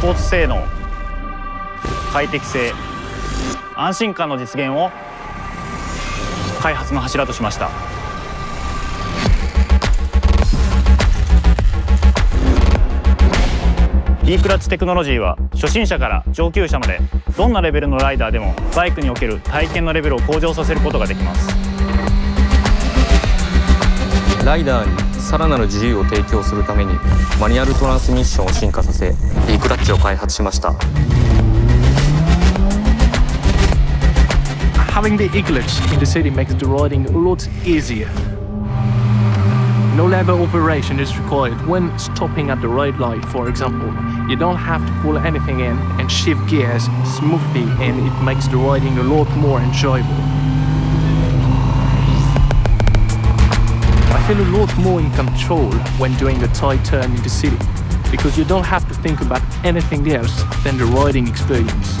スポーツ性能、快適性、安心感の実現を開発の柱としました。Dクラッチテクノロジーは初心者から上級者までどんなレベルのライダーでもバイクにおける体験のレベルを向上させることができます。ライダーにさらなる自由を提供するためにマニュアルトランスミッションを進化させ Dクラッチを開発しました。Having the E-clutch in the city makes the riding a lot easier. No lever operation is required when stopping at the right light, for example. You don't have to pull anything in and shift gears smoothly, and it makes the riding a lot more enjoyable. I feel a lot more in control when doing a tight turn in the city, because you don't have to think about anything else than the riding experience.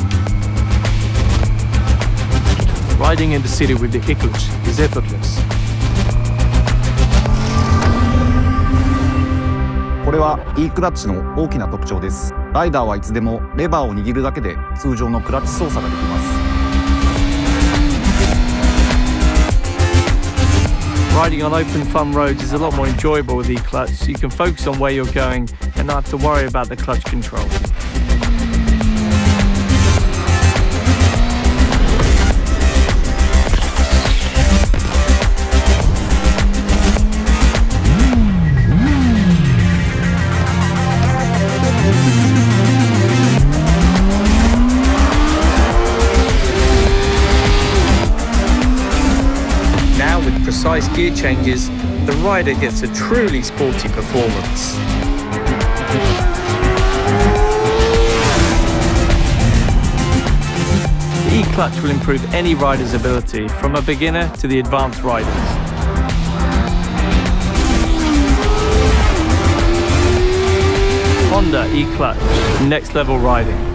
Riding in the city with the E-clutch is effortless. これは E クラッチの大きな特徴です。ライダーはいつでもレバーを握るだけで通常のクラッチ操作ができます。 Riding on open fun roads is a lot more enjoyable with E-clutch, so you can focus on where you're going and not have to worry about the clutch control. Precise gear changes, the rider gets a truly sporty performance. The E-clutch will improve any rider's ability, from a beginner to the advanced riders. Honda E-clutch, next level riding.